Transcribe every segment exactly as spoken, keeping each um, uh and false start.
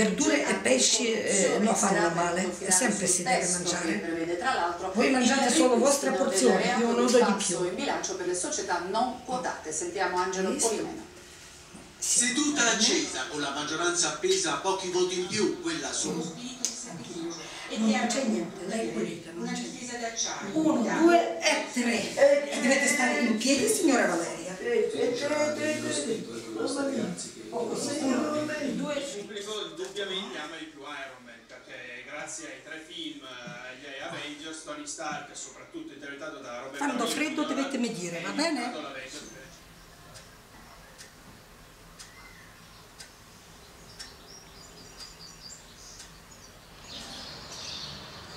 verdure e pesci eh, non fanno male, è sempre si deve mangiare. Voi mangiate solo vostra porzione, io non do di più. In bilancio per le società non quotate. Sentiamo Angelo Polimena. Seduta accesa, con la maggioranza appesa a pochi voti in più, quella solo. Non c'è niente, lei è pulita, non c'è niente. Uno, due e tre. E dovete stare in piedi, signora Valeria. E tre, tre, tre, due. Il pubblico indubbiamente ama di più Iron Man, perché grazie ai tre film, agli Avengers, Tony Stark, soprattutto interpretato da Roberta Romano. Quando freddo dovete medire, va bene?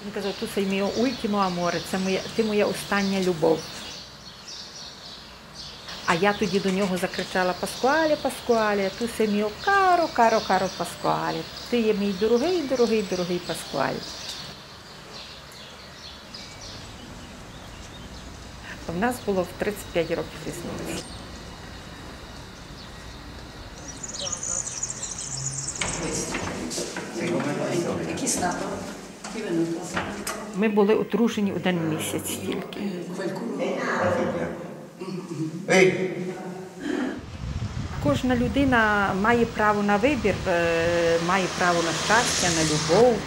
Він казав, tu sei mio ultimo amore, це моя, ти моя остання любов. А я тоді до нього закричала: Pasquale, Pasquale, tu sei mio caro, caro, caro Pasquale. Ти є мій дорогий, дорогий, дорогий Pasquale. У нас було в тридцять п'ять років існування. Який статус? Ми були одружені один місяць тільки. Кожна людина має право на вибір, має право на щастя, на любов.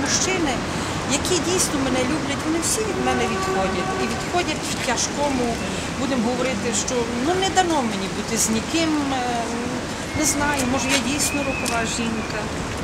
Мужчини, які дійсно мене люблять, вони всі від мене відходять. І відходять в тяжкому, будемо говорити, що ну, не дано мені бути з ніким, не знаю, може я дійсно рукава жінка.